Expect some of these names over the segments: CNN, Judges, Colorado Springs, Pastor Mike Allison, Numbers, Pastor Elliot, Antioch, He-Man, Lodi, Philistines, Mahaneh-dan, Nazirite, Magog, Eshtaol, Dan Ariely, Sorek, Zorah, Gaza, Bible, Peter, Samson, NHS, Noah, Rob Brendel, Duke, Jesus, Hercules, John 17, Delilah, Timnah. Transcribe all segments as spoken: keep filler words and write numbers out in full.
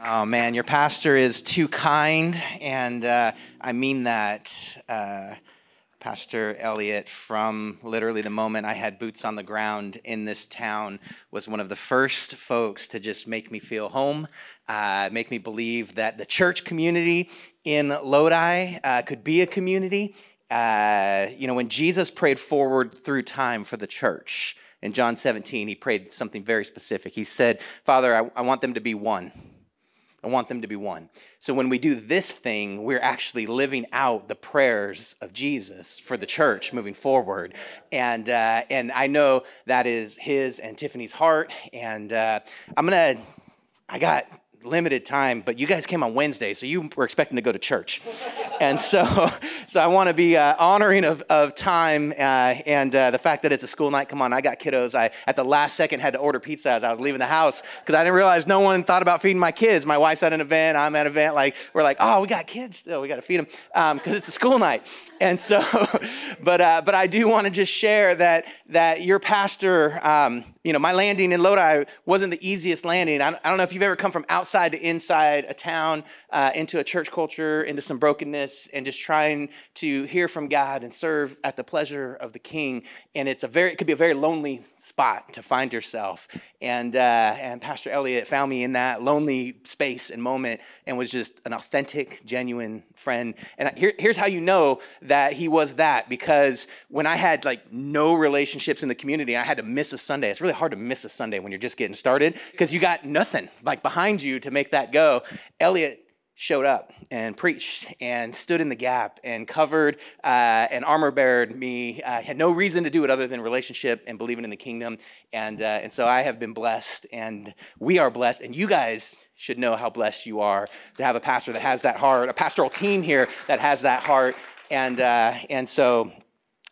Oh, man, your pastor is too kind, and uh, I mean that, uh, Pastor Elliot, from literally the moment I had boots on the ground in this town, was one of the first folks to just make me feel home, uh, make me believe that the church community in Lodi uh, could be a community. Uh, you know, when Jesus prayed forward through time for the church in John seventeen, he prayed something very specific. He said, Father, I, I want them to be one. I want them to be one. So when we do this thing, we're actually living out the prayers of Jesus for the church moving forward. And uh, and I know that is his and Tiffany's heart. And uh, I'm going to, I got limited time, but you guys came on Wednesday, so you were expecting to go to church. And so so I want to be uh, honoring of, of time uh, and uh, the fact that it's a school night. Come on, I got kiddos. I, at the last second, had to order pizza as I was leaving the house because I didn't realize no one thought about feeding my kids. My wife's at an event. I'm at an event. Like, we're like, oh, we got kids still. We got to feed them because um, it's a school night. And so, but uh, but I do want to just share that that your pastor, um, you know, my landing in Lodi wasn't the easiest landing. I, I don't know if you've ever come from outside to inside a town, uh, into a church culture, into some brokenness, and just trying to hear from God and serve at the pleasure of the King. And it's a very, it could be a very lonely spot to find yourself. And uh, and Pastor Elliot found me in that lonely space and moment and was just an authentic, genuine friend. And here, here's how you know that he was that, because when I had like no relationships in the community, I had to miss a Sunday. It's really hard to miss a Sunday when you're just getting started because you got nothing like behind you to make that go. Elliot showed up and preached and stood in the gap and covered uh, and armor-bared me. I had no reason to do it other than relationship and believing in the kingdom. And, uh, and so I have been blessed, and we are blessed, and you guys should know how blessed you are to have a pastor that has that heart, a pastoral team here that has that heart. And, uh, and so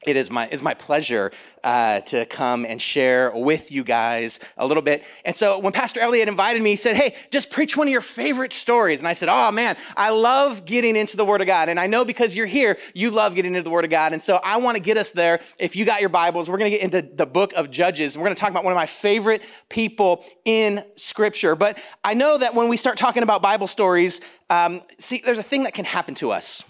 it is my, it's my pleasure uh, to come and share with you guys a little bit. And so when Pastor Elliot invited me, he said, hey, just preach one of your favorite stories. And I said, oh man, I love getting into the Word of God. And I know because you're here, you love getting into the Word of God. And so I want to get us there. If you got your Bibles, we're going to get into the book of Judges. And we're going to talk about one of my favorite people in Scripture. But I know that when we start talking about Bible stories, um, see, there's a thing that can happen to us,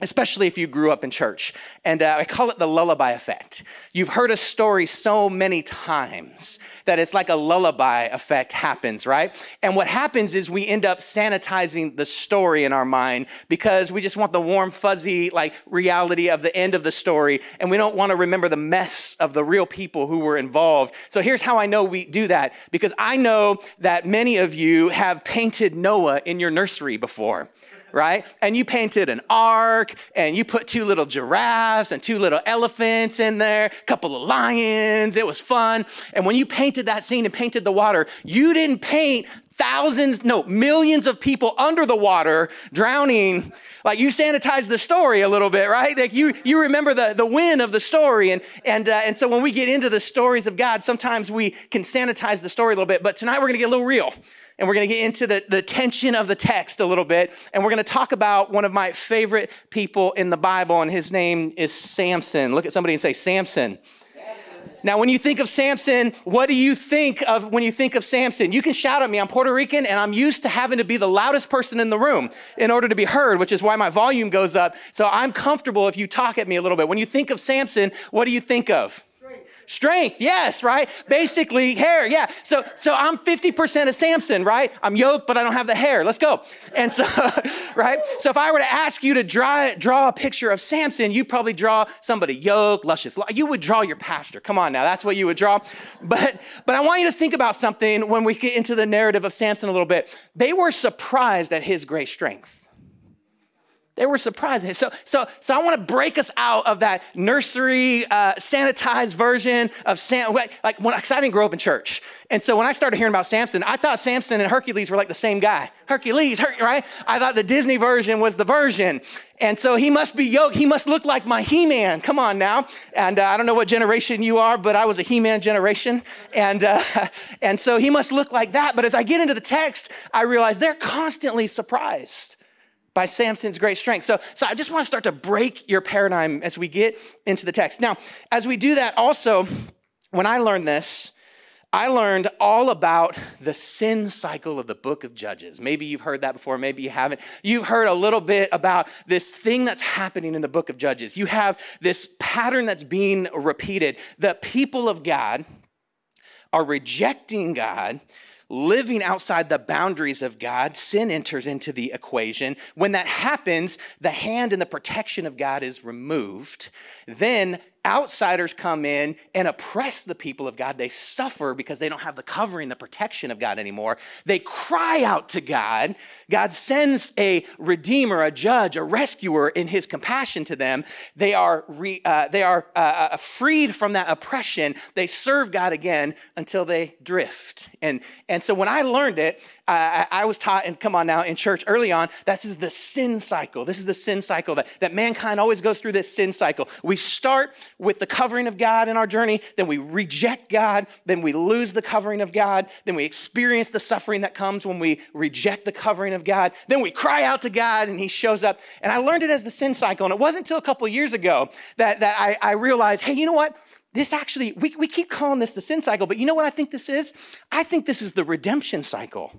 especially if you grew up in church. And uh, I call it the lullaby effect. You've heard a story so many times that it's like a lullaby effect happens, right? And what happens is we end up sanitizing the story in our mind because we just want the warm, fuzzy, like reality of the end of the story. And we don't want to remember the mess of the real people who were involved. So here's how I know we do that, because I know that many of you have painted Noah in your nursery before, right? And you painted an ark, and you put two little giraffes and two little elephants in there, a couple of lions. It was fun. And when you painted that scene and painted the water, you didn't paint thousands, no, millions of people under the water drowning. Like, you sanitized the story a little bit, right? Like, you you remember the, the win of the story. And and uh, and so when we get into the stories of God, sometimes we can sanitize the story a little bit. But tonight we're going to get a little real. And we're going to get into the, the tension of the text a little bit. And we're going to talk about one of my favorite people in the Bible, and his name is Samson. Look at somebody and say, Samson. Samson. Now, when you think of Samson, what do you think of when you think of Samson? You can shout at me. I'm Puerto Rican, and I'm used to having to be the loudest person in the room in order to be heard, which is why my volume goes up. So I'm comfortable if you talk at me a little bit. When you think of Samson, what do you think of? Strength, yes, right? Basically, hair, yeah. So so I'm fifty percent of Samson, right? I'm yoked, but I don't have the hair. Let's go. And so, right? So if I were to ask you to draw, draw a picture of Samson, you'd probably draw somebody yoked, luscious. You would draw your pastor. Come on now, that's what you would draw. But, but I want you to think about something when we get into the narrative of Samson a little bit. They were surprised at his great strength. They were surprising. So, so, so I want to break us out of that nursery, uh, sanitized version of Sam. Like, when, because I didn't grow up in church, and so when I started hearing about Samson, I thought Samson and Hercules were like the same guy. Hercules, Her, right? I thought the Disney version was the version, and so he must be yoked. He must look like my He-Man. Come on now. And uh, I don't know what generation you are, but I was a He-Man generation, and uh, and so he must look like that. But as I get into the text, I realize they're constantly surprised by Samson's great strength. So, so I just want to start to break your paradigm as we get into the text. Now, as we do that also, when I learned this, I learned all about the sin cycle of the book of Judges. Maybe you've heard that before, maybe you haven't. You've heard a little bit about this thing that's happening in the book of Judges. You have this pattern that's being repeated. The people of God are rejecting God, living outside the boundaries of God. Sin enters into the equation. When that happens, the hand and the protection of God is removed. Then outsiders come in and oppress the people of God. They suffer because they don't have the covering, the protection of God anymore. They cry out to God. God sends a redeemer, a judge, a rescuer in his compassion to them. They are, re, uh, they are uh, freed from that oppression. They serve God again until they drift. And, and so when I learned it, I, I was taught, and come on now, in church early on, this is the sin cycle. This is the sin cycle that, that mankind always goes through this sin cycle. We start with the covering of God in our journey, then we reject God, then we lose the covering of God, then we experience the suffering that comes when we reject the covering of God, then we cry out to God and he shows up. And I learned it as the sin cycle, and it wasn't until a couple years ago that, that I, I realized, hey, you know what? This actually, we, we keep calling this the sin cycle, but you know what I think this is? I think this is the redemption cycle.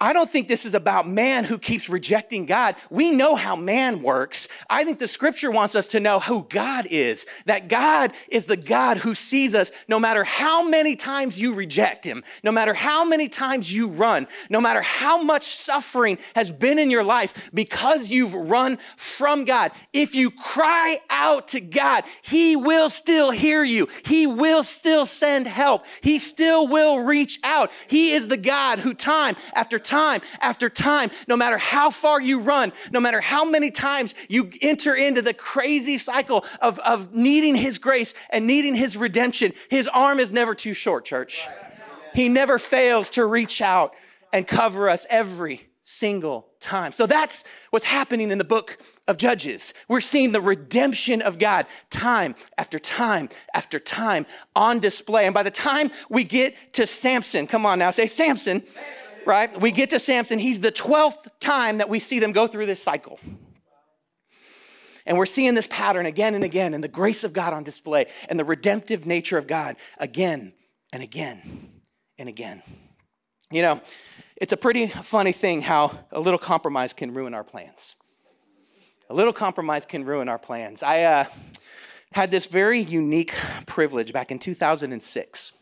I don't think this is about man who keeps rejecting God. We know how man works. I think the scripture wants us to know who God is, that God is the God who sees us no matter how many times you reject him, no matter how many times you run, no matter how much suffering has been in your life because you've run from God. If you cry out to God, he will still hear you. He will still send help. He still will reach out. He is the God who time after time time after time, no matter how far you run, no matter how many times you enter into the crazy cycle of, of needing his grace and needing his redemption, his arm is never too short, church. He never fails to reach out and cover us every single time. So that's what's happening in the book of Judges. We're seeing the redemption of God time after time after time on display. And by the time we get to Samson, come on now, say Samson. Right? We get to Samson. He's the twelfth time that we see them go through this cycle. And we're seeing this pattern again and again, and the grace of God on display and the redemptive nature of God again and again and again. You know, it's a pretty funny thing how a little compromise can ruin our plans. A little compromise can ruin our plans. I uh, had this very unique privilege back in two thousand six.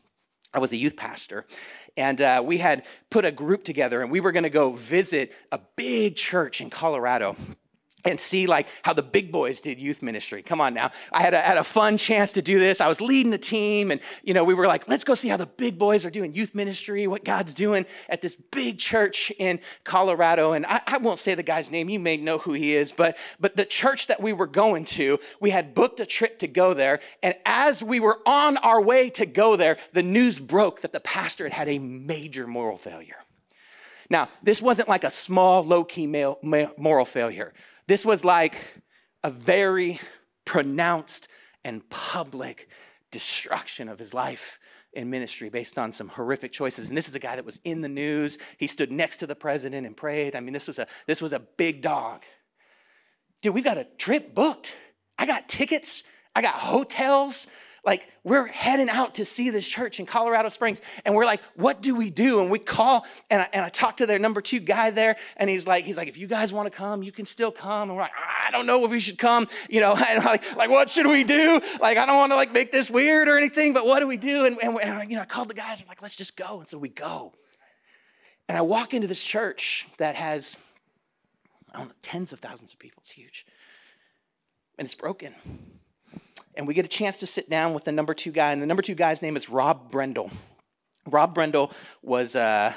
I was a youth pastor. And uh, we had put a group together, and we were going to go visit a big church in Colorado and see like how the big boys did youth ministry. Come on now. I had a, had a fun chance to do this. I was leading the team, and you know, we were like, let's go see how the big boys are doing youth ministry, what God's doing at this big church in Colorado. And I, I won't say the guy's name. You may know who he is, but, but the church that we were going to, we had booked a trip to go there. And as we were on our way to go there, the news broke that the pastor had had a major moral failure. Now, this wasn't like a small, low-key male, male moral failure. This was like a very pronounced and public destruction of his life in ministry based on some horrific choices. And this is a guy that was in the news. He stood next to the president and prayed. I mean, this was a, this was a big dog. Dude, we've got a trip booked. I got tickets. I got hotels. Like, we're heading out to see this church in Colorado Springs. And we're like, what do we do? And we call, and I, and I talked to their number two guy there. And he's like, he's like, if you guys want to come, you can still come. And we're like, I don't know if we should come. You know, and like, like, what should we do? Like, I don't want to, like, make this weird or anything, but what do we do? And, and, and you know, I called the guys. I'm like, let's just go. And so we go. And I walk into this church that has, I don't know, tens of thousands of people. It's huge. And it's broken. And we get a chance to sit down with the number two guy. And the number two guy's name is Rob Brendel. Rob Brendel was uh,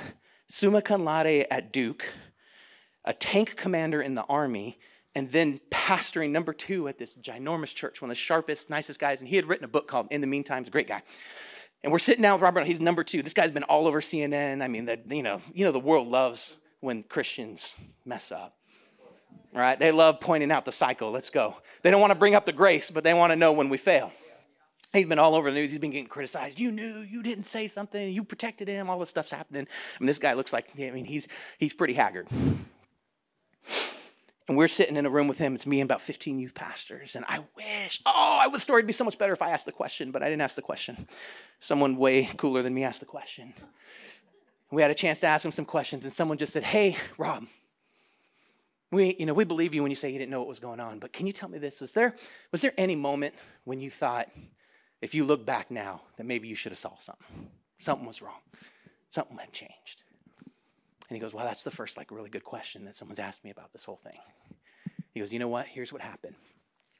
summa cum laude at Duke, a tank commander in the Army, and then pastoring number two at this ginormous church, one of the sharpest, nicest guys. And he had written a book called In the Meantime, he's a great guy. And we're sitting down with Rob Brendel. He's number two. This guy's been all over C N N. I mean, the, you know, you know, the world loves when Christians mess up. Right? They love pointing out the cycle. Let's go. They don't want to bring up the grace, but they want to know when we fail. He's been all over the news. He's been getting criticized. You knew. You didn't say something. You protected him. All this stuff's happening. I mean, this guy looks like, I mean, he's he's pretty haggard. And we're sitting in a room with him. It's me and about fifteen youth pastors. And I wish, oh, I would story would be so much better if I asked the question, but I didn't ask the question. Someone way cooler than me asked the question. We had a chance to ask him some questions, and someone just said, hey, Rob, we, you know, we believe you when you say you didn't know what was going on, but can you tell me this? Was there, was there any moment when you thought, if you look back now, that maybe you should have saw something? Something was wrong. Something had changed. And he goes, well, that's the first like really good question that someone's asked me about this whole thing. He goes, you know what? Here's what happened.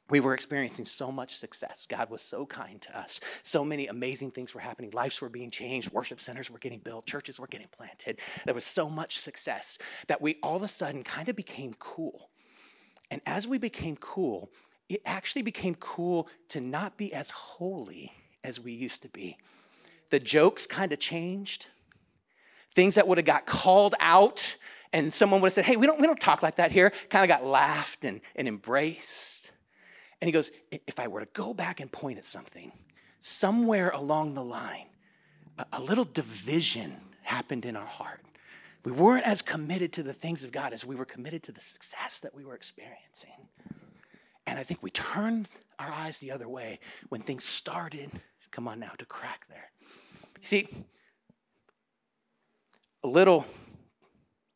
We were experiencing so much success. God was so kind to us. So many amazing things were happening. Lives were being changed. Worship centers were getting built. Churches were getting planted. There was so much success that we all of a sudden kind of became cool. And as we became cool, it actually became cool to not be as holy as we used to be. The jokes kind of changed. Things that would have got called out and someone would have said, hey, we don't, we don't talk like that here, kind of got laughed and, and embraced. And he goes, if I were to go back and point at something, somewhere along the line, a, a little division happened in our heart. We weren't as committed to the things of God as we were committed to the success that we were experiencing. And I think we turned our eyes the other way when things started, come on now, to crack there. You see, a little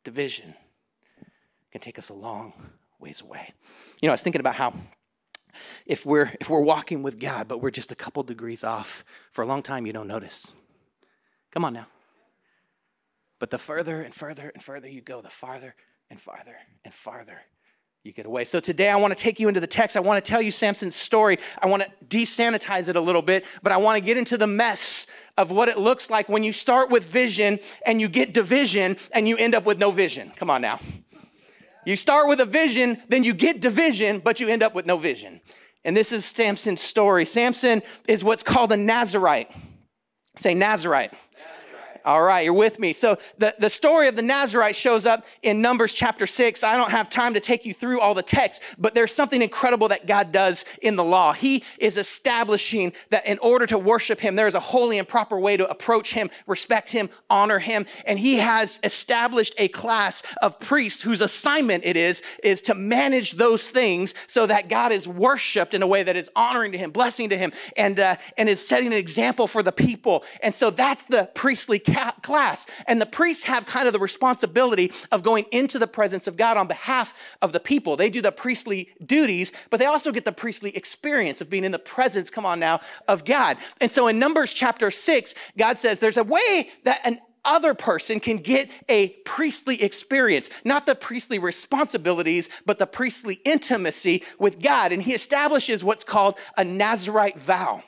division can take us a long ways away. You know, I was thinking about how If we're, if we're walking with God, but we're just a couple degrees off, for a long time you don't notice. Come on now. But the further and further and further you go, the farther and farther and farther you get away. So today I want to take you into the text. I want to tell you Samson's story. I want to desanitize it a little bit, but I want to get into the mess of what it looks like when you start with vision and you get division and you end up with no vision. Come on now. You start with a vision, then you get division, but you end up with no vision. And this is Samson's story. Samson is what's called a Nazirite. Say Nazirite. Nazirite. All right, you're with me. So the, the story of the Nazirite shows up in Numbers chapter six. I don't have time to take you through all the text, but there's something incredible that God does in the law. He is establishing that in order to worship him, there is a holy and proper way to approach him, respect him, honor him. And he has established a class of priests whose assignment it is, is to manage those things so that God is worshiped in a way that is honoring to him, blessing to him, and, uh, and is setting an example for the people. And so that's the priestly class. And the priests have kind of the responsibility of going into the presence of God on behalf of the people. They do the priestly duties, but they also get the priestly experience of being in the presence, come on now, of God. And so in Numbers chapter six, God says there's a way that an other person can get a priestly experience, not the priestly responsibilities, but the priestly intimacy with God. And he establishes what's called a Nazirite vow.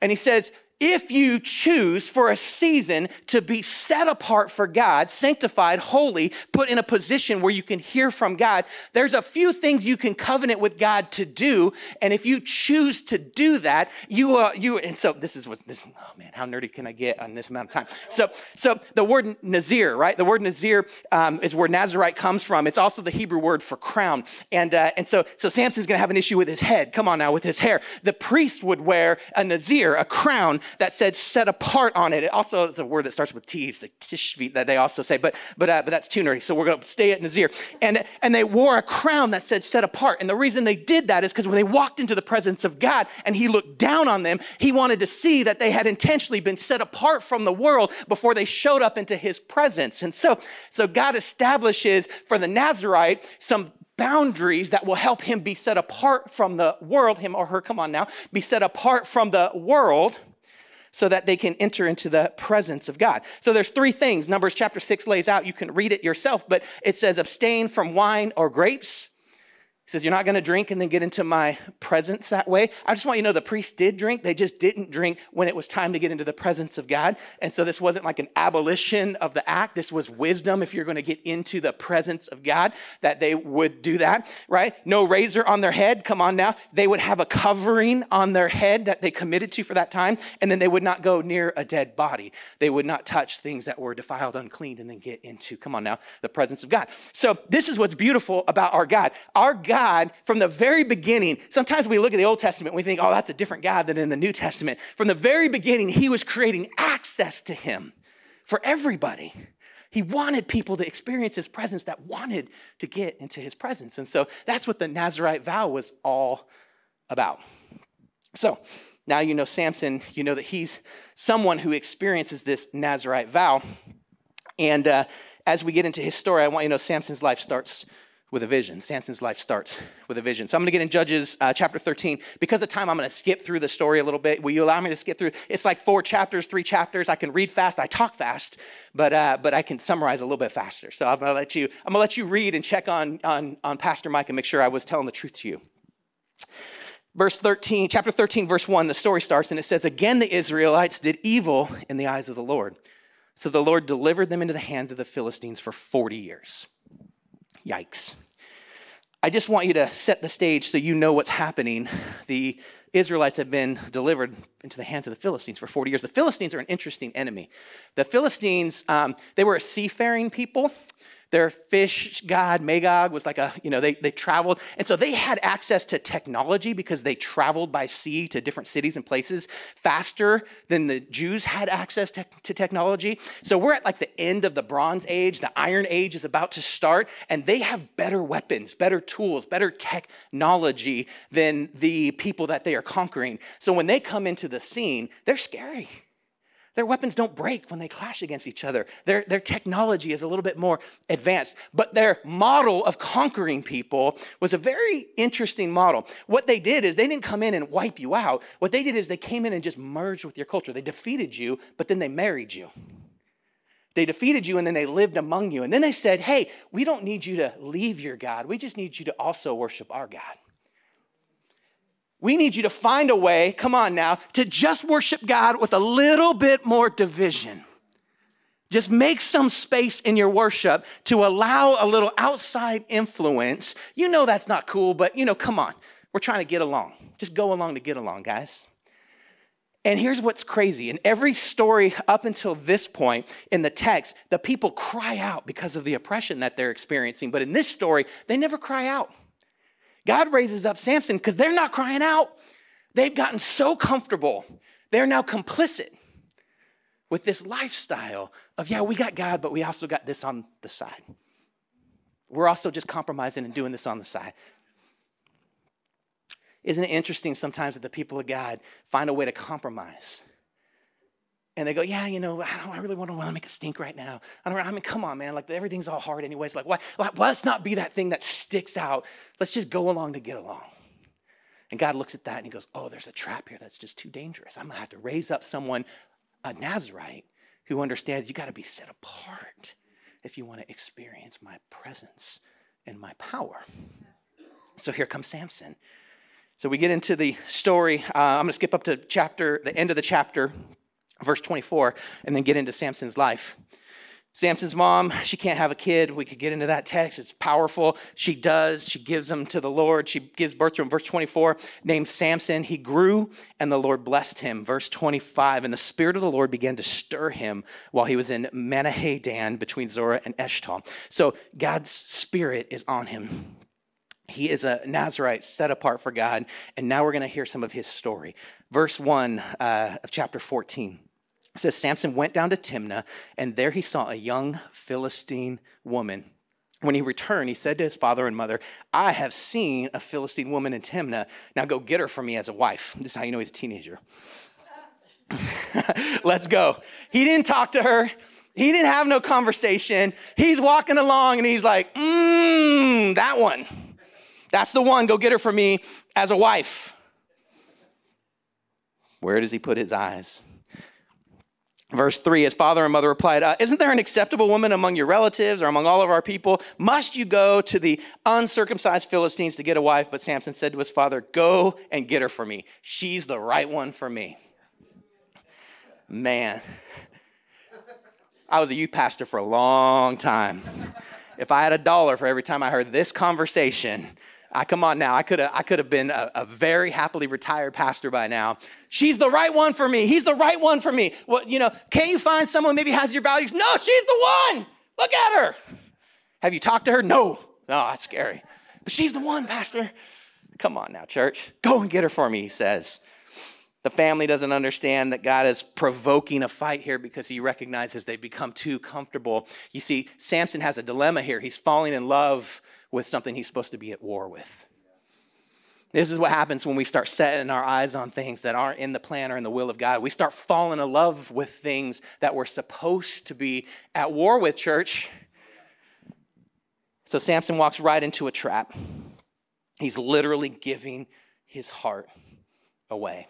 And he says, if you choose for a season to be set apart for God, sanctified, holy, put in a position where you can hear from God, there's a few things you can covenant with God to do. And if you choose to do that, you are, you, and so this is what this, oh man, how nerdy can I get on this amount of time? So, so the word Nazir, right? The word Nazir um, is where Nazirite comes from. It's also the Hebrew word for crown. And, uh, and so, so Samson's gonna have an issue with his head. Come on now, with his hair. The priest would wear a Nazir, a crown, that said set apart on it. It also, it's a word that starts with T, it's the tishvit that they also say, but but uh, but that's too nerdy, so we're gonna stay at Nazir. And, and they wore a crown that said set apart. And the reason they did that is because when they walked into the presence of God and he looked down on them, he wanted to see that they had intentionally been set apart from the world before they showed up into his presence. And so, so God establishes for the Nazirite some boundaries that will help him be set apart from the world, him or her, come on now, be set apart from the world, so that they can enter into the presence of God. So there's three things Numbers chapter six lays out. You can read it yourself, but it says abstain from wine or grapes. He says, you're not gonna drink and then get into my presence that way. I just want you to know the priests did drink. They just didn't drink when it was time to get into the presence of God. And so this wasn't like an abolition of the act. This was wisdom if you're gonna get into the presence of God, that they would do that, right? No razor on their head, come on now. They would have a covering on their head that they committed to for that time. And then they would not go near a dead body. They would not touch things that were defiled, unclean, and then get into, come on now, the presence of God. So this is what's beautiful about our God. Our God God from the very beginning, sometimes we look at the Old Testament and we think, oh, that's a different God than in the New Testament. From the very beginning, he was creating access to him for everybody. He wanted people to experience his presence that wanted to get into his presence. And so that's what the Nazirite vow was all about. So now you know Samson, you know that he's someone who experiences this Nazirite vow. And uh, as we get into his story, I want you to know Samson's life starts with a vision. Samson's life starts with a vision. So I'm going to get in Judges uh, chapter thirteen. Because of time, I'm going to skip through the story a little bit. Will you allow me to skip through? It's like four chapters, three chapters. I can read fast. I talk fast, but uh, but I can summarize a little bit faster. So I'm going to let you. I'm going to let you read and check on on on Pastor Mike and make sure I was telling the truth to you. Verse thirteen, chapter thirteen, verse one. The story starts and it says, "Again, the Israelites did evil in the eyes of the Lord, so the Lord delivered them into the hands of the Philistines for forty years." Yikes. I just want you to set the stage so you know what's happening. The Israelites have been delivered into the hands of the Philistines for forty years. The Philistines are an interesting enemy. The Philistines, um, they were a seafaring people. Their fish god, Magog, was like a, you know, they, they traveled. And so they had access to technology because they traveled by sea to different cities and places faster than the Jews had access to, to technology. So we're at like the end of the Bronze Age. The Iron Age is about to start. And they have better weapons, better tools, better technology than the people that they are conquering. So when they come into the scene, they're scary. Their weapons don't break when they clash against each other. Their, their technology is a little bit more advanced. But their model of conquering people was a very interesting model. What they did is they didn't come in and wipe you out. What they did is they came in and just merged with your culture. They defeated you, but then they married you. They defeated you, and then they lived among you. And then they said, hey, we don't need you to leave your God. We just need you to also worship our God. We need you to find a way, come on now, to just worship God with a little bit more division. Just make some space in your worship to allow a little outside influence. You know that's not cool, but you know, come on. We're trying to get along. Just go along to get along, guys. And here's what's crazy. In every story up until this point in the text, the people cry out because of the oppression that they're experiencing. But in this story, they never cry out. God raises up Samson because they're not crying out. They've gotten so comfortable. They're now complicit with this lifestyle of, yeah, we got God, but we also got this on the side. We're also just compromising and doing this on the side. Isn't it interesting sometimes that the people of God find a way to compromise? And they go, yeah, you know, I don't. I really want to make a stink right now. I don't. I mean, come on, man. Like everything's all hard anyways. Like, why? Like, well, let's not be that thing that sticks out. Let's just go along to get along. And God looks at that and he goes, oh, there's a trap here that's just too dangerous. I'm gonna have to raise up someone, a Nazirite, who understands you got to be set apart if you want to experience my presence and my power. So here comes Samson. So we get into the story. Uh, I'm gonna skip up to chapter, the end of the chapter. Verse twenty-four, and then get into Samson's life. Samson's mom, she can't have a kid. We could get into that text. It's powerful. She does. She gives him to the Lord. She gives birth to him. Verse twenty-four, named Samson. He grew, and the Lord blessed him. Verse twenty-five, and the Spirit of the Lord began to stir him while he was in Mahaneh-dan between Zorah and Eshtaol. So God's Spirit is on him. He is a Nazirite set apart for God. And now we're going to hear some of his story. Verse one uh, of chapter fourteen. It says, Samson went down to Timnah, and there he saw a young Philistine woman. When he returned, he said to his father and mother, I have seen a Philistine woman in Timnah. Now go get her for me as a wife. This is how you know he's a teenager. Let's go. He didn't talk to her. He didn't have no conversation. He's walking along, and he's like, mmm, that one. That's the one. Go get her for me as a wife. Where does he put his eyes? Verse three, his father and mother replied, uh, isn't there an acceptable woman among your relatives or among all of our people? Must you go to the uncircumcised Philistines to get a wife? But Samson said to his father, go and get her for me. She's the right one for me. Man, I was a youth pastor for a long time. If I had a dollar for every time I heard this conversation, I come on now, I could have I could have been a, a very happily retired pastor by now. She's the right one for me. He's the right one for me. Well, you know, can't you find someone maybe has your values? No, she's the one. Look at her. Have you talked to her? No. No, that's scary. But she's the one, Pastor. Come on now, church. Go and get her for me, he says. The family doesn't understand that God is provoking a fight here because he recognizes they've become too comfortable. You see, Samson has a dilemma here. He's falling in love with something he's supposed to be at war with. This is what happens when we start setting our eyes on things that aren't in the plan or in the will of God. We start falling in love with things that we're supposed to be at war with, church. So Samson walks right into a trap. He's literally giving his heart away.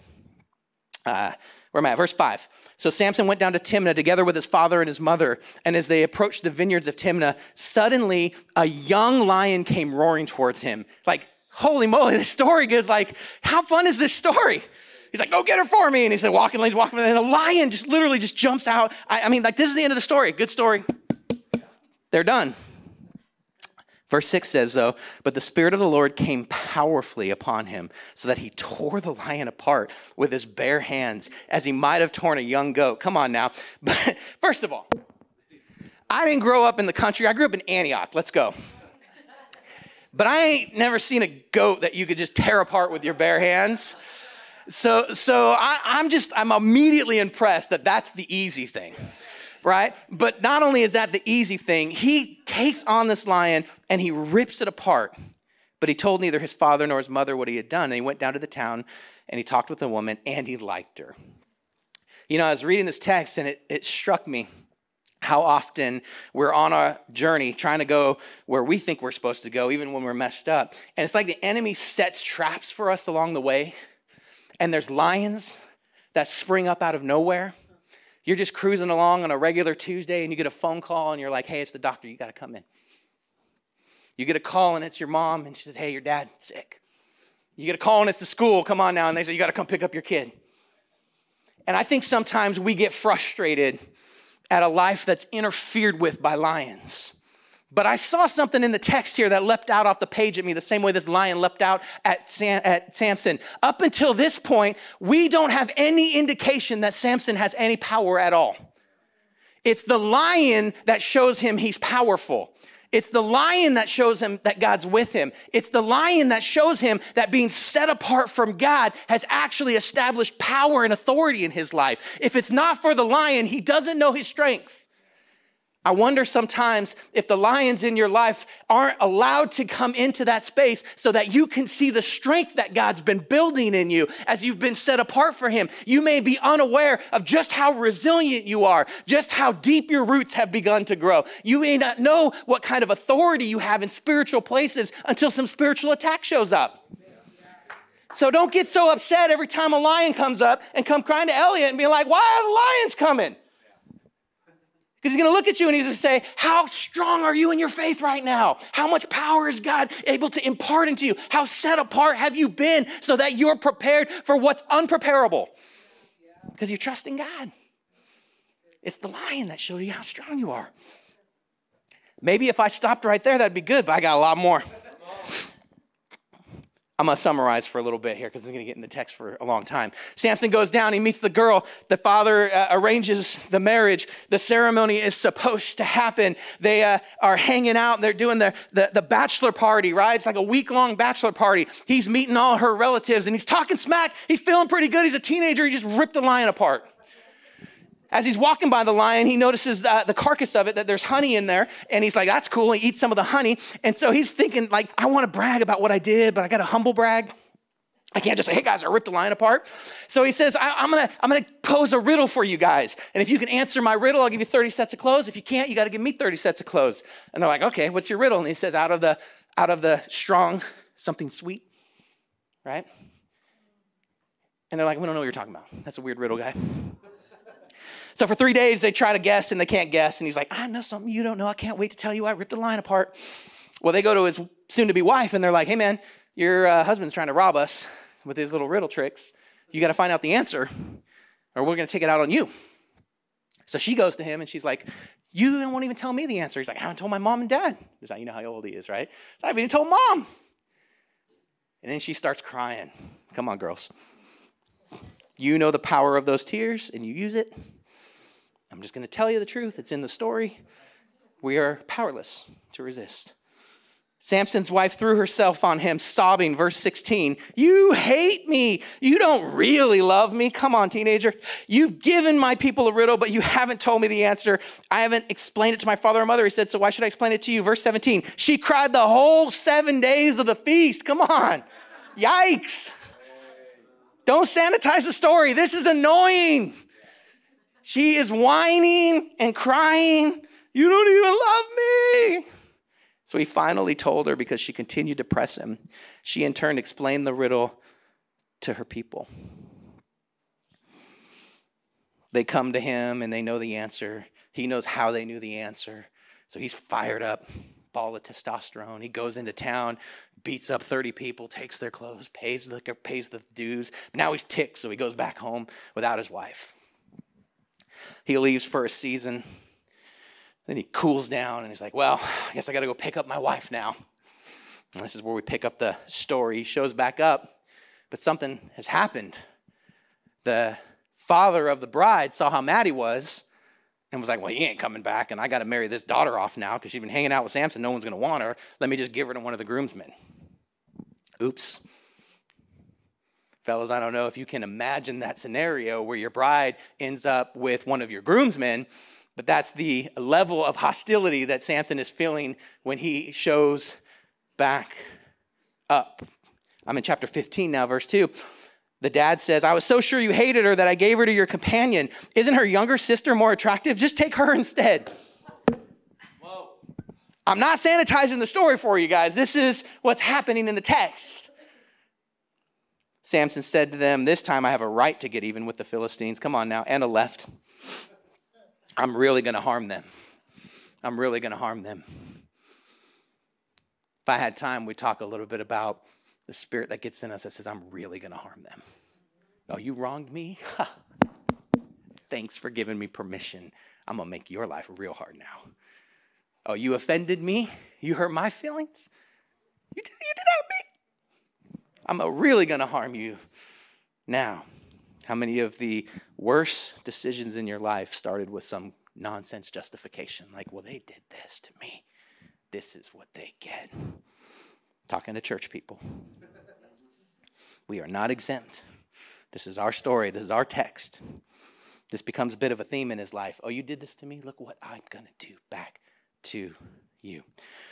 Uh, where am I? Verse five. So Samson went down to Timnah together with his father and his mother. And as they approached the vineyards of Timnah, suddenly a young lion came roaring towards him. Like, holy moly, this story is like, how fun is this story? He's like, go get her for me. And he said, walking, lanes, walking. And a lion just literally just jumps out. I, I mean, like, this is the end of the story. Good story. They're done. Verse six says, though, but the Spirit of the Lord came powerfully upon him so that he tore the lion apart with his bare hands as he might have torn a young goat. Come on now. But first of all, I didn't grow up in the country. I grew up in Antioch. Let's go. But I ain't never seen a goat that you could just tear apart with your bare hands. So, so I, I'm just, I'm immediately impressed that that's the easy thing. Right? But not only is that the easy thing, he takes on this lion and he rips it apart. But he told neither his father nor his mother what he had done. And he went down to the town and he talked with the woman and he liked her. You know, I was reading this text and it, it struck me how often we're on a journey trying to go where we think we're supposed to go, even when we're messed up. And it's like the enemy sets traps for us along the way. And there's lions that spring up out of nowhere. You're just cruising along on a regular Tuesday and you get a phone call and you're like, hey, it's the doctor, you got to come in. You get a call and it's your mom and she says, hey, your dad's sick. You get a call and it's the school, come on now, and they say, you got to come pick up your kid. And I think sometimes we get frustrated at a life that's interfered with by lions. But I saw something in the text here that leapt out off the page at me the same way this lion leapt out at, Sam, at Samson. Up until this point, we don't have any indication that Samson has any power at all. It's the lion that shows him he's powerful. It's the lion that shows him that God's with him. It's the lion that shows him that being set apart from God has actually established power and authority in his life. If it's not for the lion, he doesn't know his strength. I wonder sometimes if the lions in your life aren't allowed to come into that space so that you can see the strength that God's been building in you as you've been set apart for him. You may be unaware of just how resilient you are, just how deep your roots have begun to grow. You may not know what kind of authority you have in spiritual places until some spiritual attack shows up. So don't get so upset every time a lion comes up and come crying to Elliot and be like, why are the lions coming? He's going to look at you and he's going to say, how strong are you in your faith right now? How much power is God able to impart into you? How set apart have you been so that you're prepared for what's unpreparable? Because you're trusting God. It's the lion that showed you how strong you are. Maybe if I stopped right there, that'd be good, but I got a lot more. I'm going to summarize for a little bit here because I'm going to get in the text for a long time. Samson goes down. He meets the girl. The father uh, arranges the marriage. The ceremony is supposed to happen. They uh, are hanging out. They're doing the, the, the bachelor party, right? It's like a week-long bachelor party. He's meeting all her relatives, and he's talking smack. He's feeling pretty good. He's a teenager. He just ripped a lion apart. As he's walking by the lion, he notices uh, the carcass of it, that there's honey in there. And he's like, that's cool. He eats some of the honey. And so he's thinking, like, I want to brag about what I did, but I got to humble brag. I can't just say, hey, guys, I ripped the lion apart. So he says, I- I'm going to I'm going to pose a riddle for you guys. And if you can answer my riddle, I'll give you thirty sets of clothes. If you can't, you got to give me thirty sets of clothes. And they're like, okay, what's your riddle? And he says, out of the, out of the strong, something sweet, right? And they're like, we don't know what you're talking about. That's a weird riddle, guy. So for three days, they try to guess, and they can't guess. And he's like, I know something you don't know. I can't wait to tell you I ripped the lion apart. Well, they go to his soon-to-be wife, and they're like, hey, man, your uh, husband's trying to rob us with his little riddle tricks. You got to find out the answer, or we're going to take it out on you. So she goes to him, and she's like, you won't even tell me the answer. He's like, I haven't told my mom and dad. He's like, you know how old he is, right? I haven't even told mom. And then she starts crying. Come on, girls. You know the power of those tears, and you use it. I'm just going to tell you the truth. It's in the story. We are powerless to resist. Samson's wife threw herself on him, sobbing, verse sixteen, "You hate me. You don't really love me. Come on, teenager. You've given my people a riddle, but you haven't told me the answer. I haven't explained it to my father or mother," he said, "so why should I explain it to you?" Verse seventeen, "She cried the whole seven days of the feast." Come on. Yikes. Don't sanitize the story. This is annoying. She is whining and crying. "You don't even love me." So he finally told her because she continued to press him. She in turn explained the riddle to her people. They come to him and they know the answer. He knows how they knew the answer. So he's fired up, ball of testosterone. He goes into town, beats up thirty people, takes their clothes, pays the, pays the dues. Now he's ticked, so he goes back home without his wife. He leaves for a season. Then he cools down and he's like, well, I guess I got to go pick up my wife now. And this is where we pick up the story. He shows back up, but something has happened. The father of the bride saw how mad he was and was like, well, he ain't coming back, and I got to marry this daughter off now because she's been hanging out with Samson. No one's going to want her. Let me just give her to one of the groomsmen. Oops. Fellas, I don't know if you can imagine that scenario where your bride ends up with one of your groomsmen, but that's the level of hostility that Samson is feeling when he shows back up. I'm in chapter fifteen now, verse two. The dad says, "I was so sure you hated her that I gave her to your companion. Isn't her younger sister more attractive? Just take her instead." Whoa. I'm not sanitizing the story for you guys. This is what's happening in the text. Samson said to them, "This time I have a right to get even with the Philistines." Come on now. And a left. I'm really going to harm them. I'm really going to harm them. If I had time, we'd talk a little bit about the spirit that gets in us that says, I'm really going to harm them. Oh, you wronged me? Ha. Thanks for giving me permission. I'm going to make your life real hard now. Oh, you offended me? You hurt my feelings? You did, you did hurt me? I'm really going to harm you now. How many of the worst decisions in your life started with some nonsense justification? Like, well, they did this to me. This is what they get. Talking to church people. We are not exempt. This is our story. This is our text. This becomes a bit of a theme in his life. Oh, you did this to me? Look what I'm going to do back to you.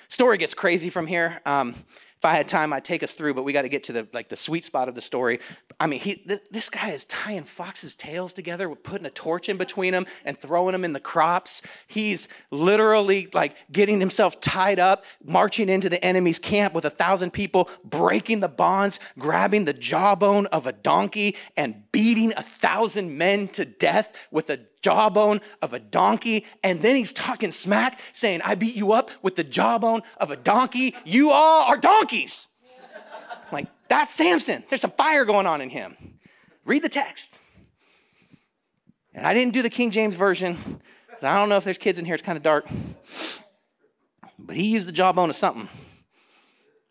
Story gets crazy from here. Um, if I had time, I'd take us through, but we got to get to the like the sweet spot of the story. I mean, he th- this guy is tying foxes' tails together, putting a torch in between them and throwing them in the crops. He's literally like getting himself tied up, marching into the enemy's camp with a thousand people, breaking the bonds, grabbing the jawbone of a donkey and beating a thousand men to death with a jawbone of a donkey. And then he's talking smack, saying, I beat you up with the jawbone of a donkey. You all are donkeys. Like, that's Samson. There's some fire going on in him. Read the text. And I didn't do the King James Version. I don't know if there's kids in here. It's kind of dark. But he used the jawbone of something.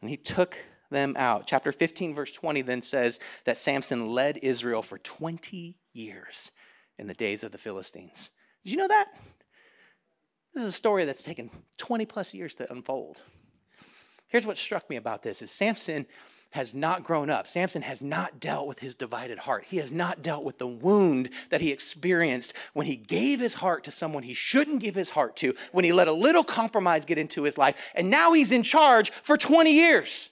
And he took them out. Chapter fifteen, verse twenty then says that Samson led Israel for twenty years. In the days of the Philistines. Did you know that? This is a story that's taken twenty plus years to unfold. Here's what struck me about this is Samson has not grown up. Samson has not dealt with his divided heart. He has not dealt with the wound that he experienced when he gave his heart to someone he shouldn't give his heart to, when he let a little compromise get into his life, and now he's in charge for twenty years.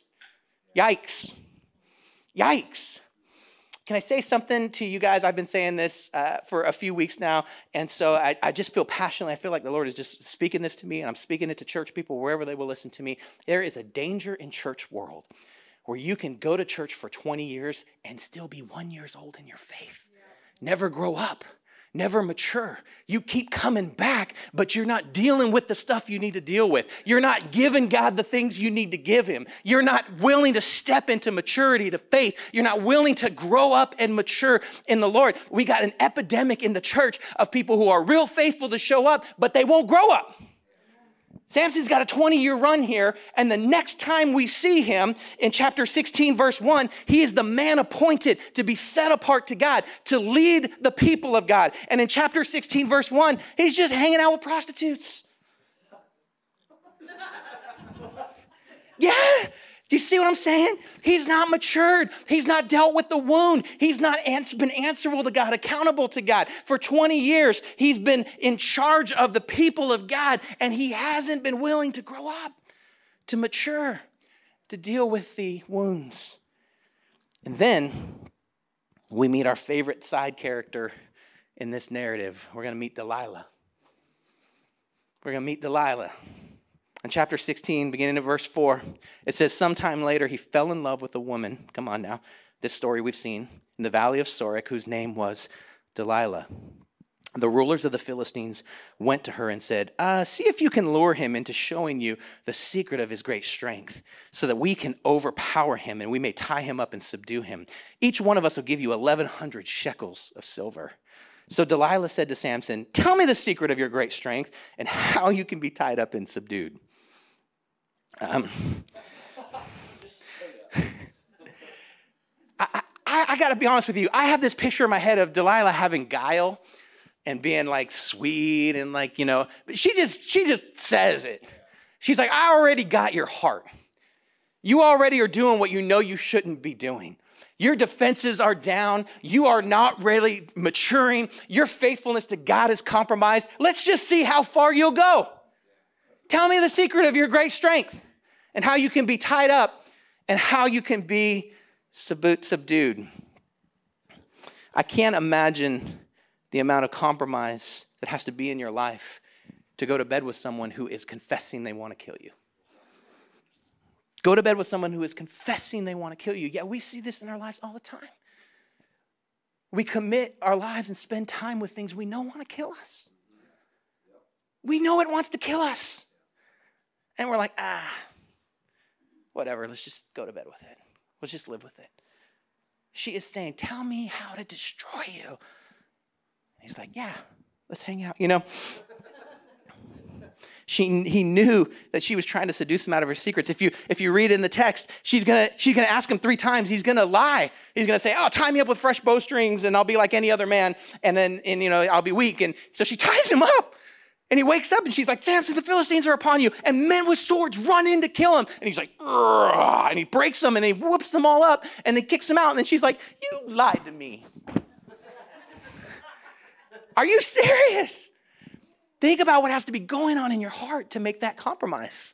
Yikes. Yikes. Can I say something to you guys? I've been saying this uh, for a few weeks now, and so I, I just feel passionately. I feel like the Lord is just speaking this to me, and I'm speaking it to church people wherever they will listen to me. There is a danger in church world where you can go to church for twenty years and still be one years old in your faith, never grow up, never mature. You keep coming back, but you're not dealing with the stuff you need to deal with. You're not giving God the things you need to give him. You're not willing to step into maturity, to faith. You're not willing to grow up and mature in the Lord. We got an epidemic in the church of people who are real faithful to show up, but they won't grow up. Samson's got a twenty-year run here, and the next time we see him in chapter sixteen, verse one, he is the man appointed to be set apart to God, to lead the people of God. And in chapter sixteen, verse one, he's just hanging out with prostitutes. Yeah, see what I'm saying? He's not matured. He's not dealt with the wound. He's not ans- been answerable to God, accountable to God. For twenty years, he's been in charge of the people of God, and he hasn't been willing to grow up, to mature, to deal with the wounds. And then we meet our favorite side character in this narrative. We're going to meet Delilah. We're going to meet Delilah. In chapter sixteen, beginning of verse four, it says, sometime later he fell in love with a woman, come on now, this story we've seen, in the valley of Sorek, whose name was Delilah. The rulers of the Philistines went to her and said, uh, see if you can lure him into showing you the secret of his great strength, so that we can overpower him and we may tie him up and subdue him. Each one of us will give you eleven hundred shekels of silver. So Delilah said to Samson, tell me the secret of your great strength and how you can be tied up and subdued. Um, I, I, I gotta be honest with you. I have this picture in my head of Delilah having guile and being like sweet and like, you know, but she just, she just says it. She's like, I already got your heart. You already are doing what you know you shouldn't be doing. Your defenses are down. You are not really maturing. Your faithfulness to God is compromised. Let's just see how far you'll go. Tell me the secret of your great strength and how you can be tied up and how you can be subdued. I can't imagine the amount of compromise that has to be in your life to go to bed with someone who is confessing they want to kill you. Go to bed with someone who is confessing they want to kill you. Yeah, we see this in our lives all the time. We commit our lives and spend time with things we know want to kill us. We know it wants to kill us. And we're like, ah, whatever, let's just go to bed with it. Let's just live with it. She is saying, tell me how to destroy you. And he's like, yeah, let's hang out, you know. She, he knew that she was trying to seduce him out of her secrets. If you, if you read in the text, she's gonna, she's gonna ask him three times. He's gonna lie. He's gonna say, oh, tie me up with fresh bowstrings and I'll be like any other man. And then, and, you know, I'll be weak. And so she ties him up. And he wakes up and she's like, Samson, the Philistines are upon you. And men with swords run in to kill him. And he's like, urgh, and he breaks them and he whoops them all up and then kicks them out. And then she's like, you lied to me. Are you serious? Think about what has to be going on in your heart to make that compromise.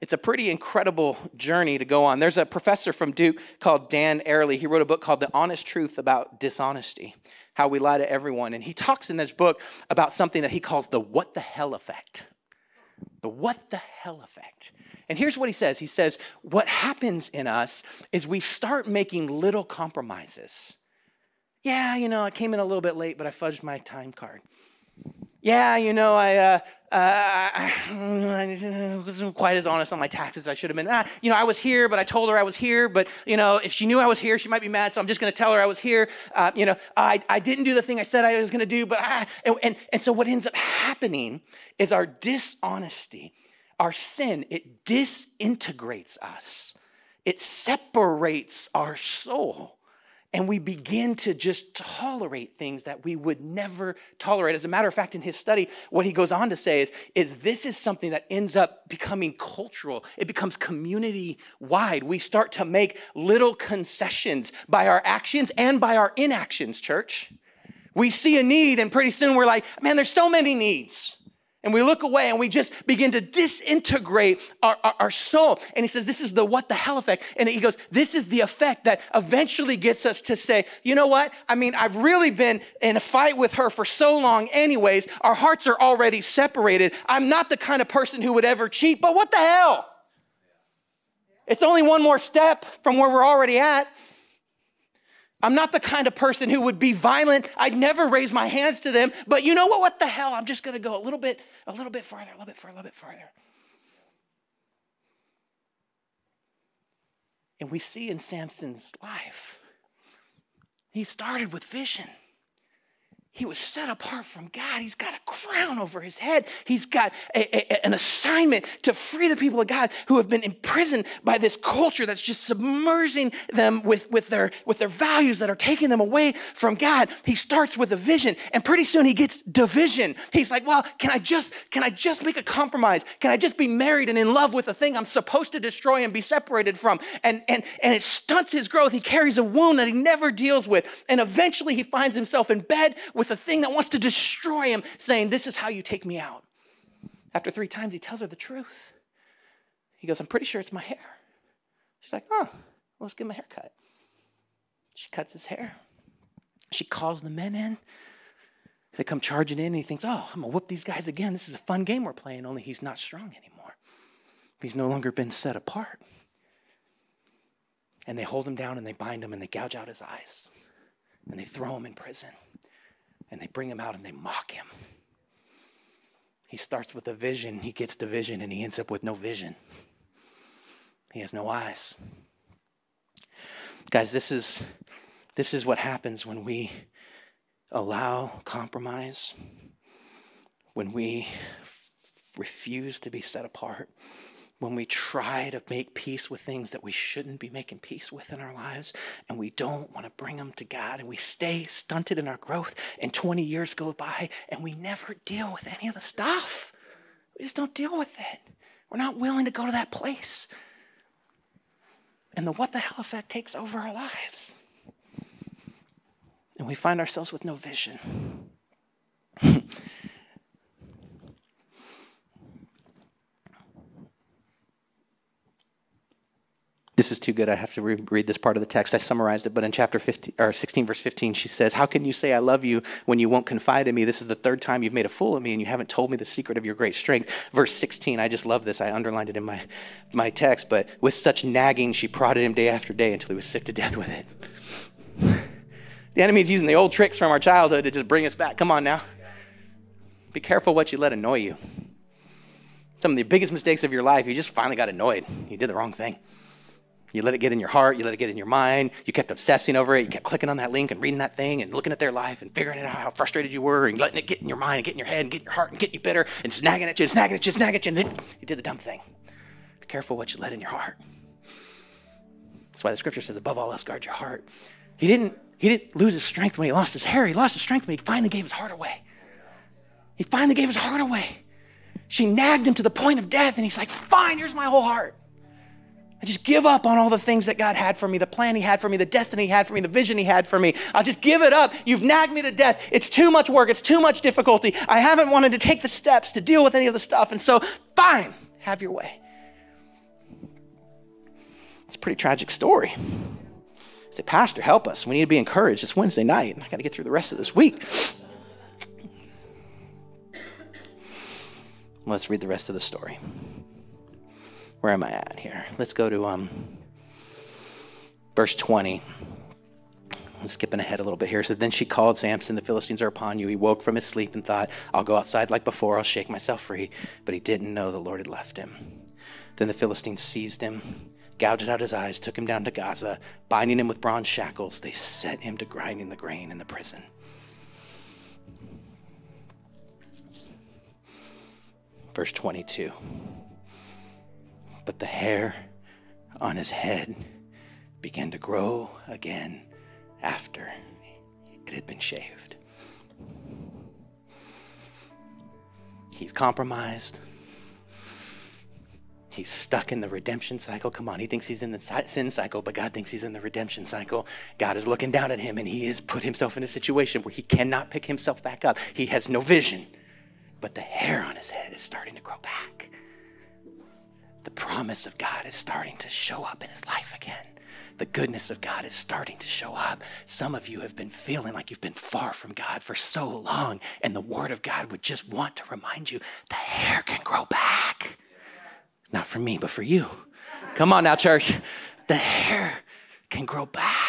It's a pretty incredible journey to go on. There's a professor from Duke called Dan Ariely. He wrote a book called The Honest Truth About Dishonesty, How We Lie to Everyone. And he talks in this book about something that he calls the what the hell effect. The what the hell effect. And here's what he says. He says, what happens in us is we start making little compromises. Yeah, you know, I came in a little bit late, but I fudged my time card. Yeah, you know, I, uh, uh, I, I wasn't quite as honest on my taxes as I should have been. Ah, you know, I was here, but I told her I was here. But, you know, if she knew I was here, she might be mad, so I'm just going to tell her I was here. Uh, you know, I, I didn't do the thing I said I was going to do. But ah, and, and, and so what ends up happening is our dishonesty, our sin, it disintegrates us. It separates our soul. And we begin to just tolerate things that we would never tolerate. As a matter of fact, in his study, what he goes on to say is, is this is something that ends up becoming cultural. It becomes community-wide. We start to make little concessions by our actions and by our inactions, church. We see a need, and pretty soon we're like, man, there's so many needs. And we look away and we just begin to disintegrate our, our, our soul. And he says, this is the what the hell effect. And he goes, this is the effect that eventually gets us to say, you know what? I mean, I've really been in a fight with her for so long anyways. Our hearts are already separated. I'm not the kind of person who would ever cheat, but what the hell? It's only one more step from where we're already at. I'm not the kind of person who would be violent. I'd never raise my hands to them. But you know what? What the hell? I'm just going to go a little bit, a little bit farther, a little bit farther, a little bit farther. And we see in Samson's life, he started with vision. He was set apart from God. He's got a crown over his head. He's got a, a, an assignment to free the people of God who have been imprisoned by this culture that's just submerging them with, with, their, with their values that are taking them away from God. He starts with a vision, and pretty soon he gets division. He's like, well, can I just, can I just make a compromise? Can I just be married and in love with a thing I'm supposed to destroy and be separated from? And, and, and it stunts his growth. He carries a wound that he never deals with, and eventually he finds himself in bed with the thing that wants to destroy him, saying, this is how you take me out. After three times, he tells her the truth. He goes, I'm pretty sure it's my hair. She's like, oh, well, let's give him a haircut. She cuts his hair. She calls the men in. They come charging in, and he thinks, oh, I'm going to whoop these guys again. This is a fun game we're playing, only he's not strong anymore. He's no longer been set apart. And they hold him down, and they bind him, and they gouge out his eyes, and they throw him in prison. And they bring him out and they mock him. He starts with a vision, he gets division, and he ends up with no vision. He has no eyes. Guys, this is, this is what happens when we allow compromise, when we refuse to be set apart, when we try to make peace with things that we shouldn't be making peace with in our lives, and we don't want to bring them to God, and we stay stunted in our growth, and twenty years go by, and we never deal with any of the stuff. We just don't deal with it. We're not willing to go to that place. And the what the hell effect takes over our lives. And we find ourselves with no vision. This is too good. I have to re read this part of the text. I summarized it, but in chapter fifteen, or sixteen, verse fifteen, she says, how can you say I love you when you won't confide in me? This is the third time you've made a fool of me, and you haven't told me the secret of your great strength. Verse sixteen, I just love this. I underlined it in my, my text, but with such nagging, she prodded him day after day until he was sick to death with it. The enemy's using the old tricks from our childhood to just bring us back. Come on now. Be careful what you let annoy you. Some of the biggest mistakes of your life, you just finally got annoyed. You did the wrong thing. You let it get in your heart. You let it get in your mind. You kept obsessing over it. You kept clicking on that link and reading that thing and looking at their life and figuring out how frustrated you were and letting it get in your mind and get in your head and get in your heart and get you bitter and snagging at you and snagging at you and snagging at you. And then you did the dumb thing. Be careful what you let in your heart. That's why the scripture says, above all else, guard your heart. He didn't, he didn't lose his strength when he lost his hair. He lost his strength when he finally gave his heart away. He finally gave his heart away. She nagged him to the point of death, and he's like, fine, here's my whole heart. I just give up on all the things that God had for me, the plan he had for me, the destiny he had for me, the vision he had for me. I'll just give it up. You've nagged me to death. It's too much work. It's too much difficulty. I haven't wanted to take the steps to deal with any of the stuff. And so, fine, have your way. It's a pretty tragic story. I say, Pastor, help us. We need to be encouraged. It's Wednesday night, and I got to get through the rest of this week. Let's read the rest of the story. Where am I at here? Let's go to um, verse twenty. I'm skipping ahead a little bit here. So then she called Samson, the Philistines are upon you. He woke from his sleep and thought, I'll go outside like before. I'll shake myself free. But he didn't know the Lord had left him. Then the Philistines seized him, gouged out his eyes, took him down to Gaza, binding him with bronze shackles. They set him to grinding the grain in the prison. Verse twenty-two. But the hair on his head began to grow again after it had been shaved. He's compromised. He's stuck in the redemption cycle. Come on, he thinks he's in the sin cycle, but God thinks he's in the redemption cycle. God is looking down at him, and he has put himself in a situation where he cannot pick himself back up. He has no vision, but the hair on his head is starting to grow back. The promise of God is starting to show up in his life again. The goodness of God is starting to show up. Some of you have been feeling like you've been far from God for so long, and the word of God would just want to remind you, the hair can grow back. Not for me, but for you. Come on now, church. The hair can grow back.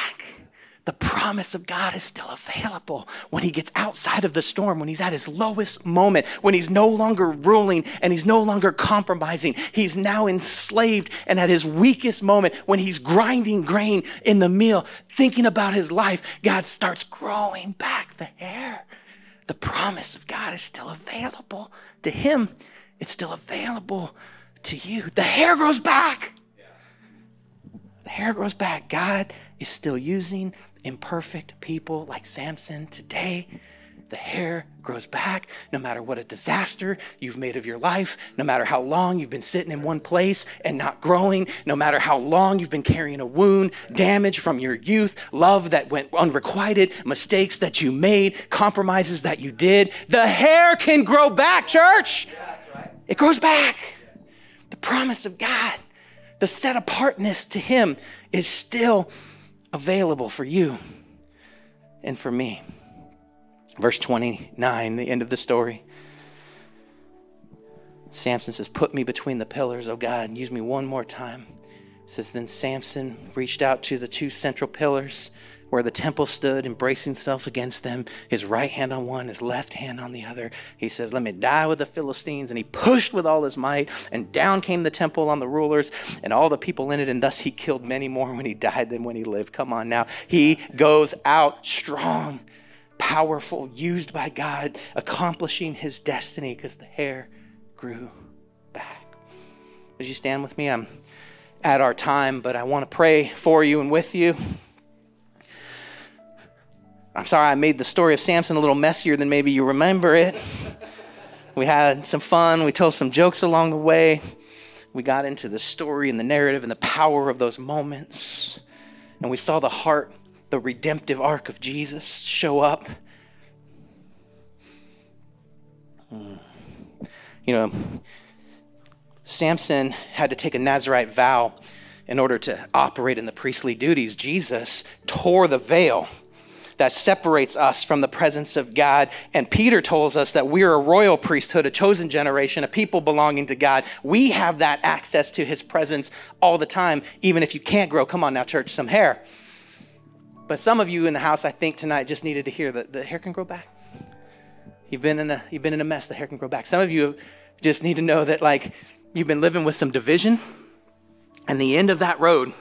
The promise of God is still available when he gets outside of the storm, when he's at his lowest moment, when he's no longer ruling and he's no longer compromising. He's now enslaved and at his weakest moment, when he's grinding grain in the mill, thinking about his life, God starts growing back the hair. The promise of God is still available to him. It's still available to you. The hair grows back. The hair grows back. God is still using imperfect people like Samson today. The hair grows back. No matter what a disaster you've made of your life, no matter how long you've been sitting in one place and not growing, no matter how long you've been carrying a wound, damage from your youth, love that went unrequited, mistakes that you made, compromises that you did, the hair can grow back, church. It grows back. The promise of God, the set apartness to him is still available for you and for me. Verse twenty-nine, the end of the story. Samson says, put me between the pillars, oh God, and use me one more time. It says, then Samson reached out to the two central pillars where the temple stood, embracing himself against them, his right hand on one, his left hand on the other. He says, let me die with the Philistines. And he pushed with all his might, and down came the temple on the rulers and all the people in it, and thus he killed many more when he died than when he lived. Come on now. He goes out strong, powerful, used by God, accomplishing his destiny because the hair grew back. Would you stand with me? I'm at our time, but I want to pray for you and with you. I'm sorry I made the story of Samson a little messier than maybe you remember it. We had some fun. We told some jokes along the way. We got into the story and the narrative and the power of those moments. And we saw the heart, the redemptive arc of Jesus show up. You know, Samson had to take a Nazirite vow in order to operate in the priestly duties. Jesus tore the veil that separates us from the presence of God. And Peter tells us that we're a royal priesthood, a chosen generation, a people belonging to God. We have that access to his presence all the time, even if you can't grow, come on now, church, some hair. But some of you in the house, I think tonight, just needed to hear that the hair can grow back. You've been in a, you've been in a mess, the hair can grow back. Some of you just need to know that, like, you've been living with some division, and the end of that road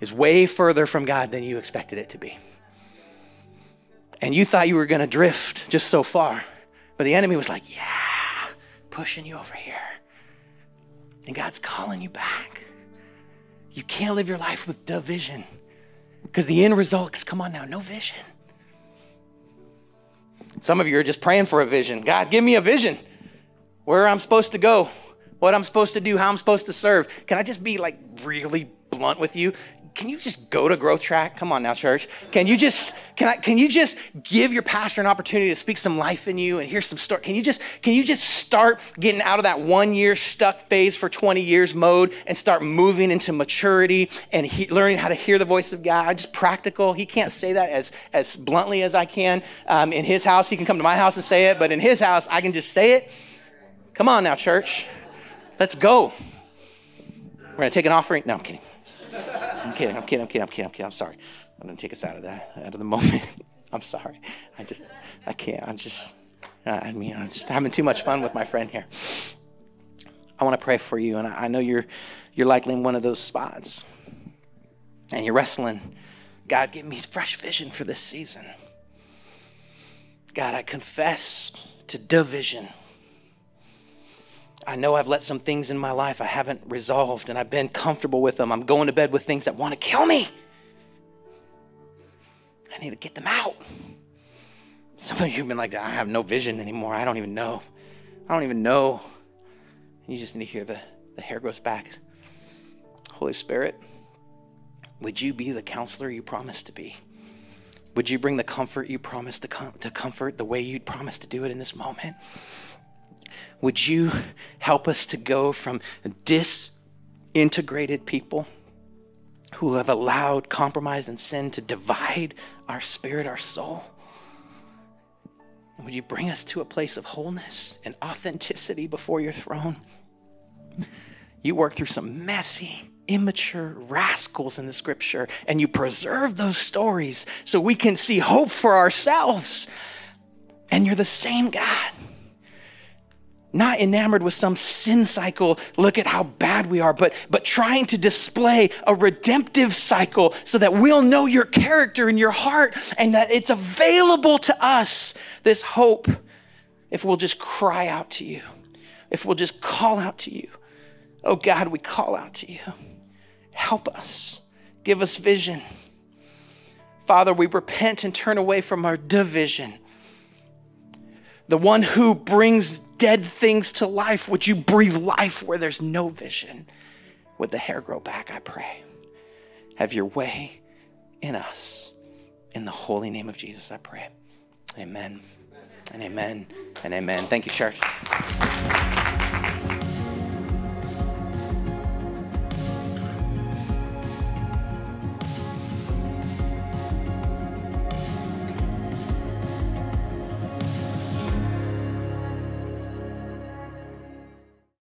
is way further from God than you expected it to be. And you thought you were going to drift just so far. But the enemy was like, yeah, pushing you over here. And God's calling you back. You can't live your life with division, because the end result is, come on now, no vision. Some of you are just praying for a vision. God, give me a vision. Where I'm supposed to go, what I'm supposed to do, how I'm supposed to serve. Can I just be, like, really blunt with you? Can you just go to Growth Track? Come on now, church. Can you just, can I, can you just give your pastor an opportunity to speak some life in you and hear some story? Can you just, can you just start getting out of that one year stuck phase for twenty years mode and start moving into maturity and he, learning how to hear the voice of God? Just practical. He can't say that as, as bluntly as I can. Um, in his house, he can come to my house and say it, but in his house, I can just say it. Come on now, church. Let's go. We're going to take an offering. No, I'm kidding. I'm kidding, I'm kidding, I'm kidding, I'm kidding, I'm kidding, I'm sorry. I'm gonna take us out of that, out of the moment. I'm sorry. I just, I can't, I'm just, I mean, I'm just having too much fun with my friend here. I wanna pray for you, and I know you're, you're likely in one of those spots, and you're wrestling. God, give me fresh vision for this season. God, I confess to division. I know I've let some things in my life I haven't resolved, and I've been comfortable with them. I'm going to bed with things that want to kill me. I need to get them out. Some of you have been like, I have no vision anymore. I don't even know. I don't even know. And you just need to hear the, the hair grows back. Holy Spirit, would you be the counselor you promised to be? Would you bring the comfort you promised to, com- to comfort the way you promised to do it in this moment? Would you help us to go from disintegrated people who have allowed compromise and sin to divide our spirit, our soul? And would you bring us to a place of wholeness and authenticity before your throne? You work through some messy, immature rascals in the scripture, and you preserve those stories so we can see hope for ourselves. And you're the same God. not enamored with some sin cycle, look at how bad we are, but, but trying to display a redemptive cycle so that we'll know your character in your heart and that it's available to us, this hope, if we'll just cry out to you, if we'll just call out to you. Oh God, we call out to you. Help us. Give us vision. Father, we repent and turn away from our division. The one who brings dead things to life, would you breathe life where there's no vision? Would the hair grow back, I pray. Have your way in us. In the holy name of Jesus, I pray. Amen and amen and amen. Thank you, church.